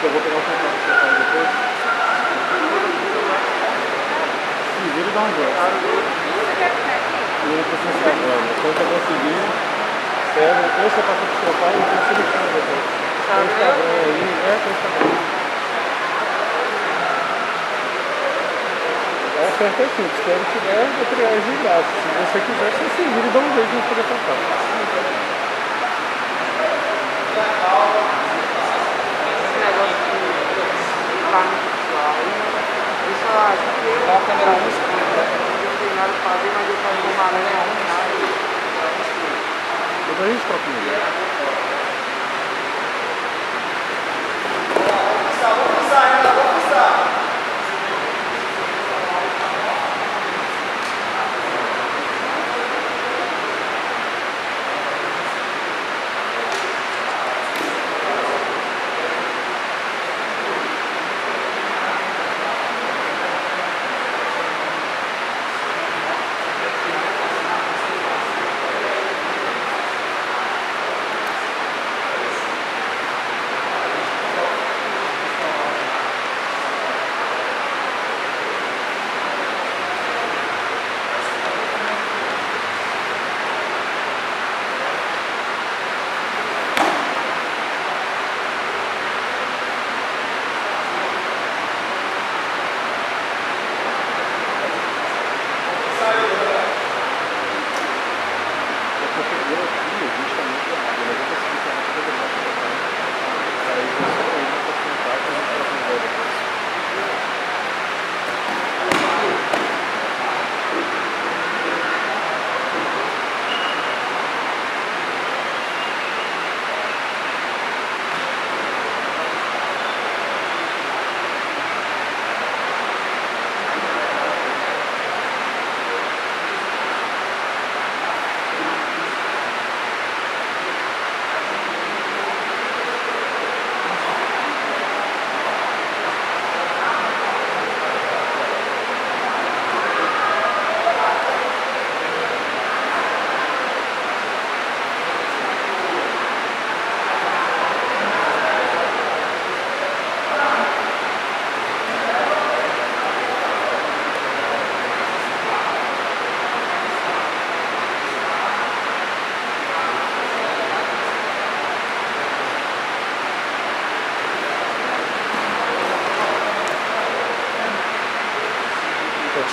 Eu vou pegar o contato que eu faço depois. Primeiro dá um gesto. E eu estou sensacional. Quando eu conseguir, pega o que você passa para o seu pai e eu seleciono depois. Tem Instagram aí, é o Instagram. A oferta é simples, quando tiver, eu criar as embaixo. Se você quiser, você se vira e dá um jeito de poder contar. Esse negócio de carne pessoal, isso eu dá uma câmera 1,50. Eu não tenho nada pra fazer, mas eu faço uma aranha 1,50. Eu dou isso pra comer. Vou passar.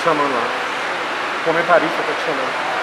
Chamando lá. O comentarista tá te chamando. Tá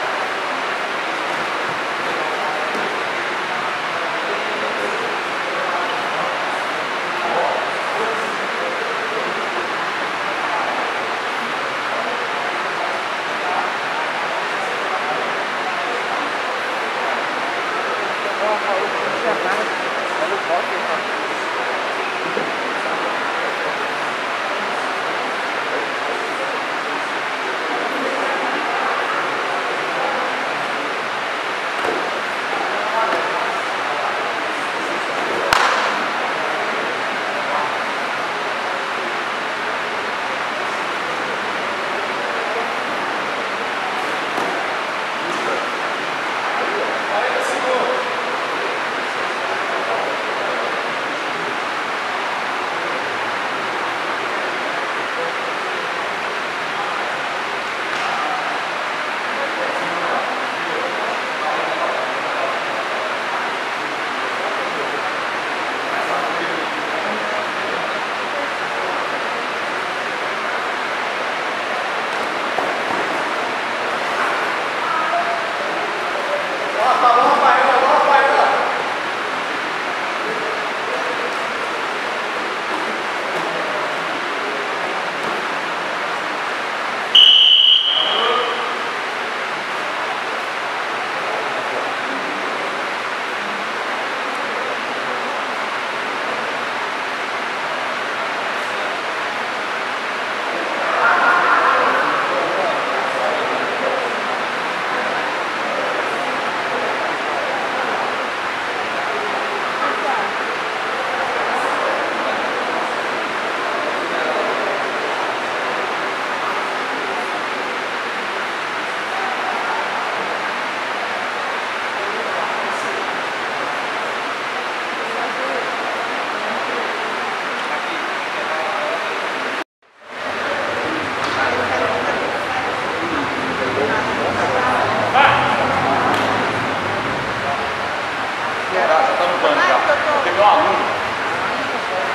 é meu aluno,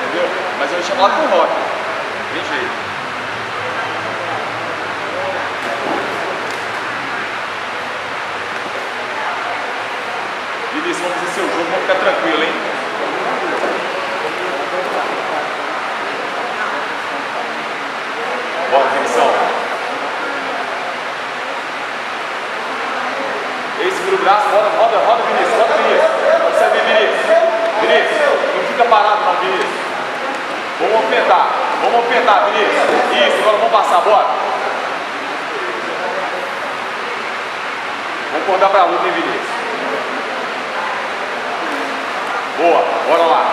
entendeu? Mas eu ia chamar pro rock, tem jeito. Vinícius, vamos fazer seu jogo, vamos ficar tranquilo, hein? Bora, atenção. Ei, segura o braço, roda, roda, roda, Vinícius, roda, Vinícius. Você é Vinícius. Vinícius, não fica parado não, Vinícius. Vamos aumentar, Vinícius. Isso, agora vamos passar, bora. Vamos acordar pra luta, hein, Vinícius. Boa, bora lá.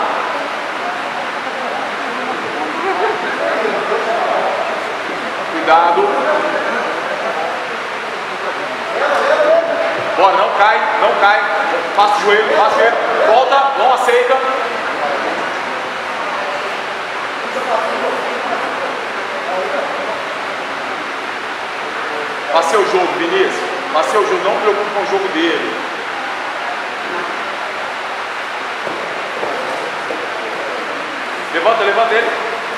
Cuidado. Bora, não cai, não cai. Passa o joelho, volta, não aceita. Passei o jogo, Vinícius. Passei o jogo, não se preocupe com o jogo dele. Levanta, levanta ele.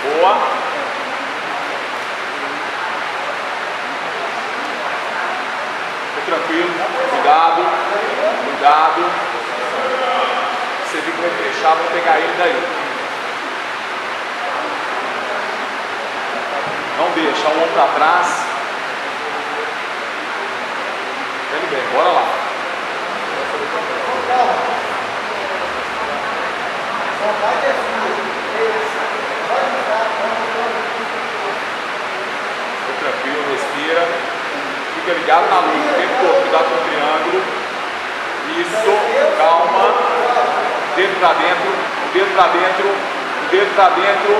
Boa. Fica tranquilo. Cuidado. Cuidado. Você viu que vai fechar, vou pegar ele daí. Não deixa, o ombro pra trás. Ele bem, bora lá. Tranquilo, respira, fica ligado na luz, tentou, cuidado com o triângulo, isso, calma, dedo pra dentro, o dedo pra dentro, o dedo pra dentro,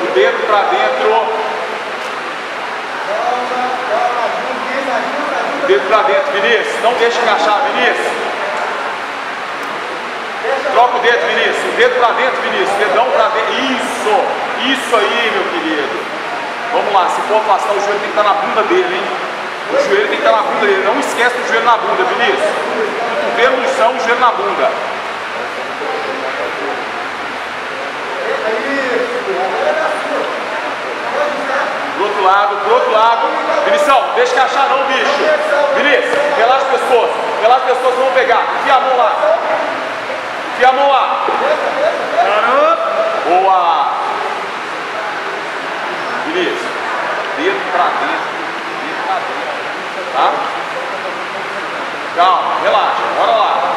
o dedo pra dentro, o dedo pra dentro, Vinícius, não deixa encaixar, Vinícius, troca o dedo, Vinícius, o dedo pra dentro, Vinícius, dedão pra dentro, isso, isso aí, meu querido. Vamos lá, se for afastar, o joelho tem que estar na bunda dele, hein? O joelho tem que estar na bunda dele. Não esquece do joelho na bunda, Vinícius. Cotovelo no chão, o joelho na bunda. Pro outro lado. Vinícius, deixa encaixar não, bicho. Vinícius, relaxa o pescoço. Relaxa o pescoço, vamos pegar. Enfia a mão lá. Enfia a mão lá. Boa. Vinícius, dedo pra dentro, tá? Calma, relaxa, bora lá.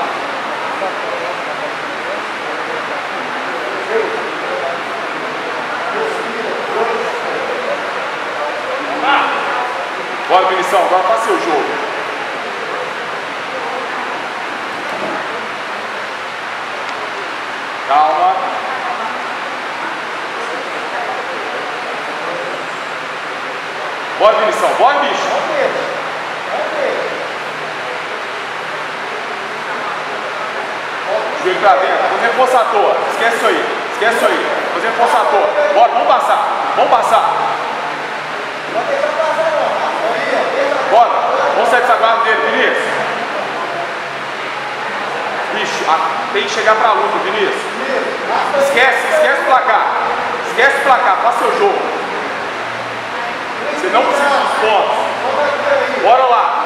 Bora, Vinícius, agora faz seu jogo. Calma. Bora, Vinícius, bora, bicho. Joelho pra dentro. Fazendo força à toa. Esquece isso aí. Esquece isso aí. Fazendo força à toa. Bora, vamos passar. Vamos passar. Bora. Vamos sair desagrado dele, Vinícius. Bicho, tem que chegar pra luta, Vinícius. Esquece, esquece o placar. Esquece o placar. Faça seu jogo. Você não precisa dos pontos. Bora lá.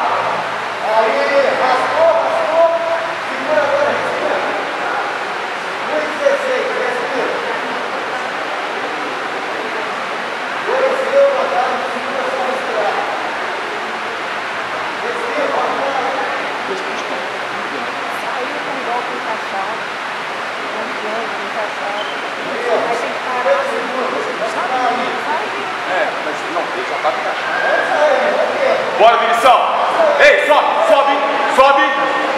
Bora, Vinícius! Ei, sobe, sobe, sobe,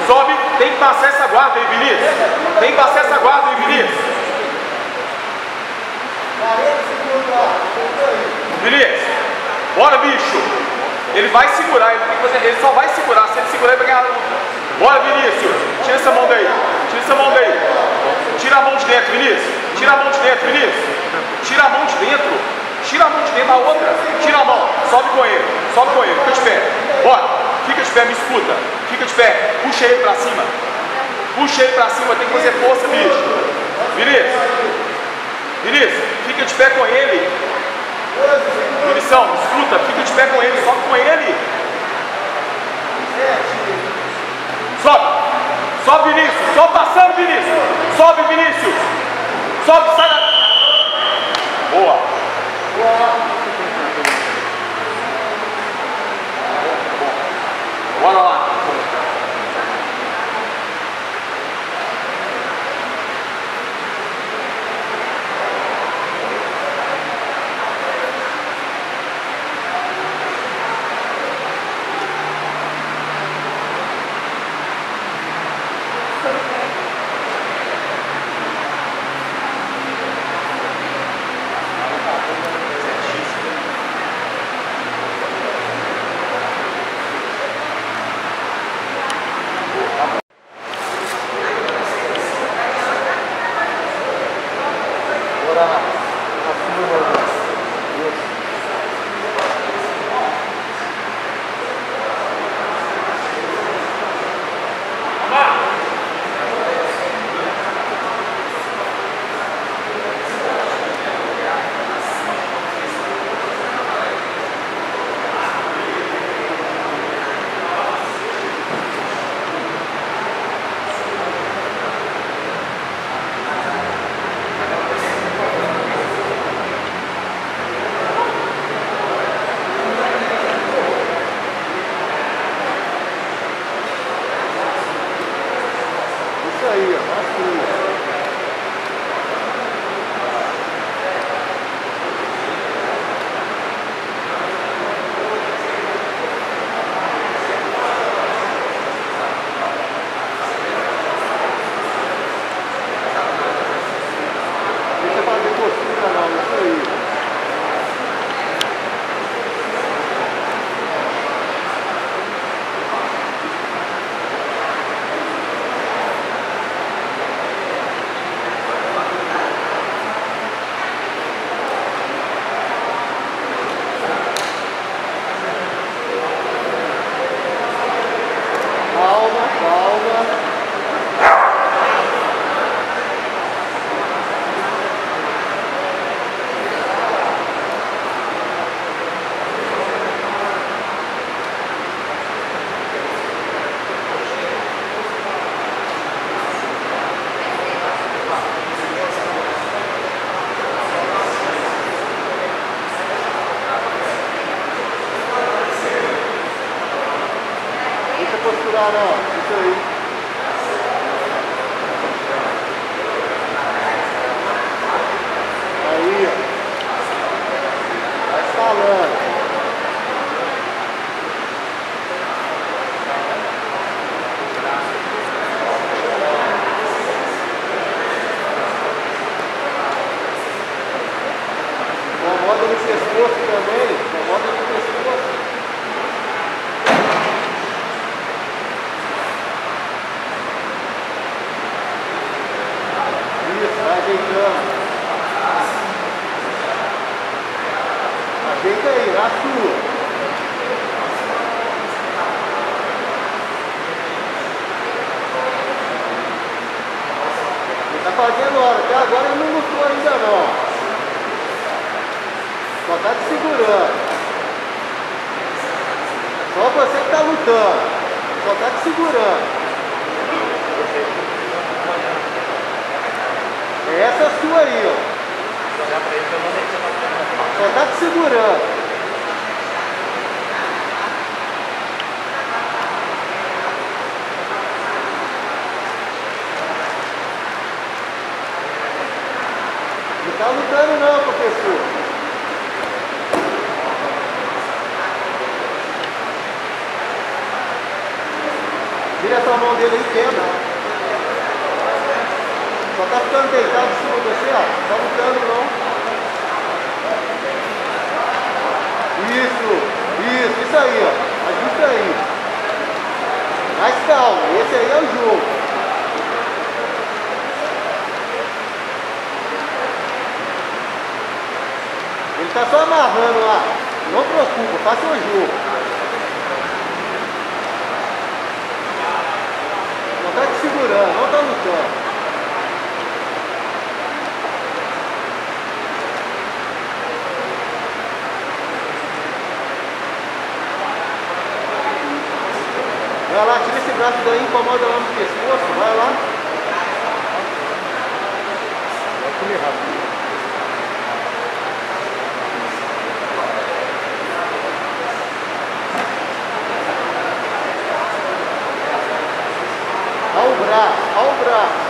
sobe. Tem que passar essa guarda aí, Vinícius. Tem que passar essa guarda aí, Vinícius. Vinícius, bora, bicho. Ele vai segurar, ele só vai segurar. Se ele segurar, ele vai ganhar a luta. Bora, Vinícius. Tira essa mão daí. Tira essa mão daí. Tira a mão de dentro, Vinícius. Tira a mão de dentro, Vinícius. Tira a mão de dentro. Tira a mão de dentro da outra, tira a mão, sobe com ele, fica de pé, bora, fica de pé, me escuta, fica de pé, puxa ele pra cima, tem que fazer força, bicho, Vinícius, fica de pé com ele. Munição, escuta, fica de pé com ele, sobe com ele. Sobe, Vinícius, sobe passando, Vinícius. Sobe, Vinícius. Sobe, sai da... Boa. Bora lá. Não tá te segurando, não tá lutando. manda lá no pescoço, vai lá. Vai comer rápido. Olha o braço.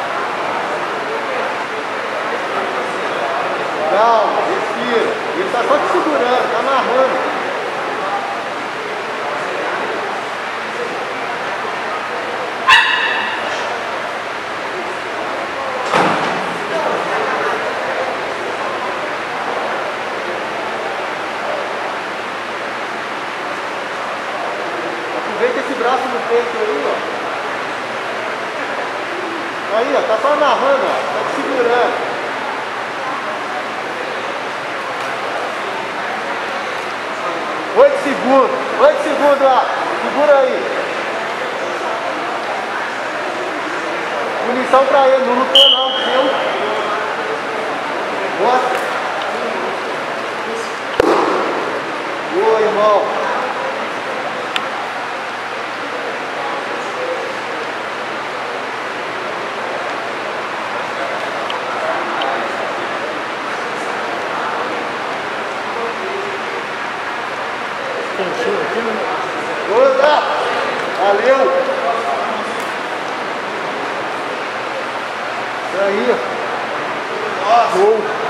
Calma, respira. Ele está só te segurando, está amarrando. Aproveita esse braço no peito aí, ó. Aí, ó, tá só amarrando, ó, tá te segurando. Oito segundos, ó, segura aí. Punição pra ele, não lutou não, viu? Gosta? Boa, irmão. Boa! Valeu! Isso aí! Nossa! Boa.